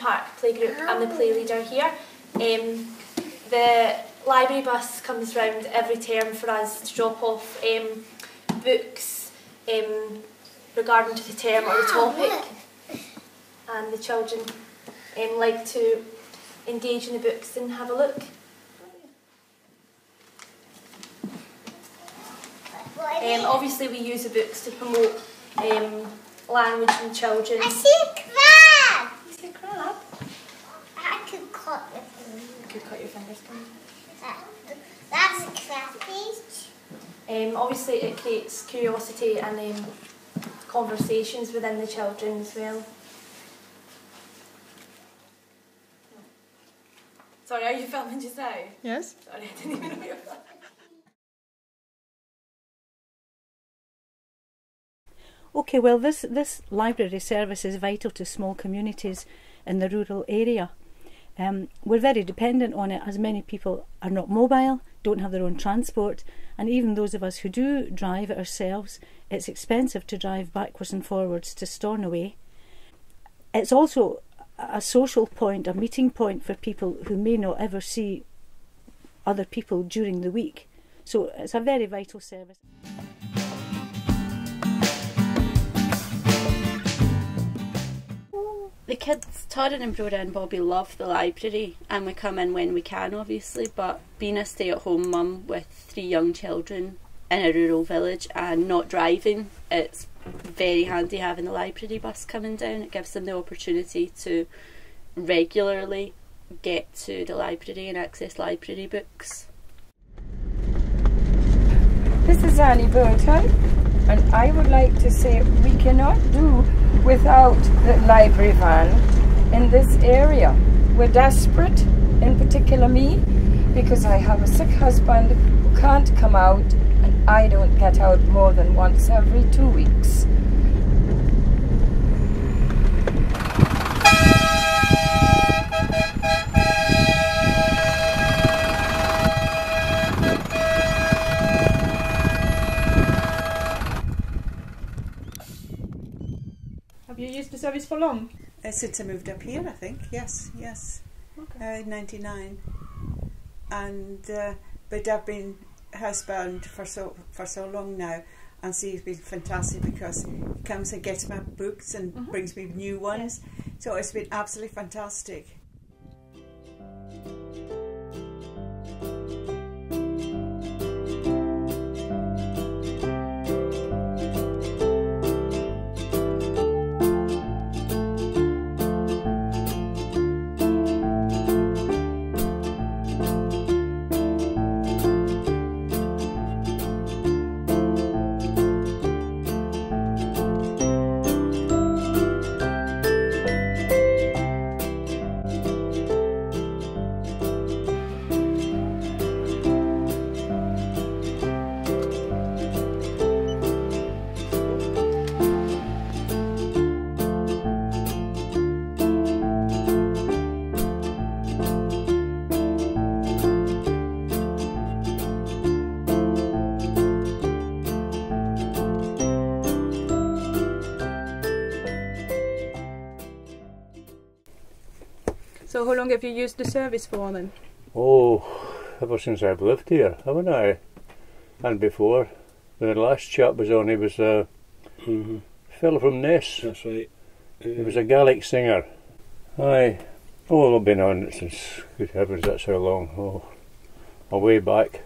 Park Playgroup. I'm the play leader here. The library bus comes round every term for us to drop off books regarding to the term or the topic, and the children like to engage in the books and have a look. Obviously we use the books to promote language in children. I see a crab! You see a crab? I could cut your fingers. You could cut your fingers, can you? That's a crab page. Obviously it creates curiosity and conversations within the children as well. Sorry, are you filming just now? Yes. Sorry, I didn't even know you were filming. Okay, well this library service is vital to small communities in the rural area. We're very dependent on it, as many people are not mobile, don't have their own transport, and even those of us who do drive ourselves, it's expensive to drive backwards and forwards to Stornoway. It's also a social point, a meeting point for people who may not ever see other people during the week. So it's a very vital service. The kids, Torrin and Brora and Bobby, love the library, and we come in when we can, obviously, but being a stay-at-home mum with 3 young children in a rural village and not driving, it's very handy having the library bus coming down. It gives them the opportunity to regularly get to the library and access library books. This is Annie Burton, and I would like to say we cannot do without the library van in this area. We're desperate, in particular me, because I have a sick husband who can't come out, and I don't get out more than once every 2 weeks. You used the service for long? Since I moved up here, I think. Yes, yes. Okay. 99. And but I've been housebound for so long now, and so it's been fantastic because he comes and gets my books and brings me new ones. Yes. So it's been absolutely fantastic. So how long have you used the service for then? Oh, ever since I've lived here, haven't I? And before. The last chap was on, he was a fellow from Ness. That's right. He was a Gaelic singer. Aye. Oh, I've been on it since, good heavens, that's how long. Oh, a way back.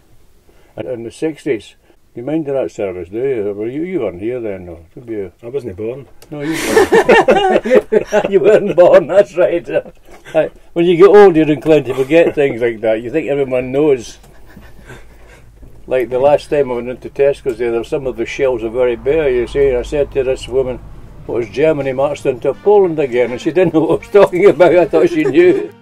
And in the 60s, you mind that service, do you? Were you weren't here then, or could you? I wasn't born. No, you weren't. You weren't born, that's right. When you get old, you're inclined to forget things like that. You think everyone knows. Like the last time I went into Tesco's there some of the shelves are very bare, you see, and I said to this woman, what, has Germany marched into Poland again? And she didn't know what I was talking about. I thought she knew.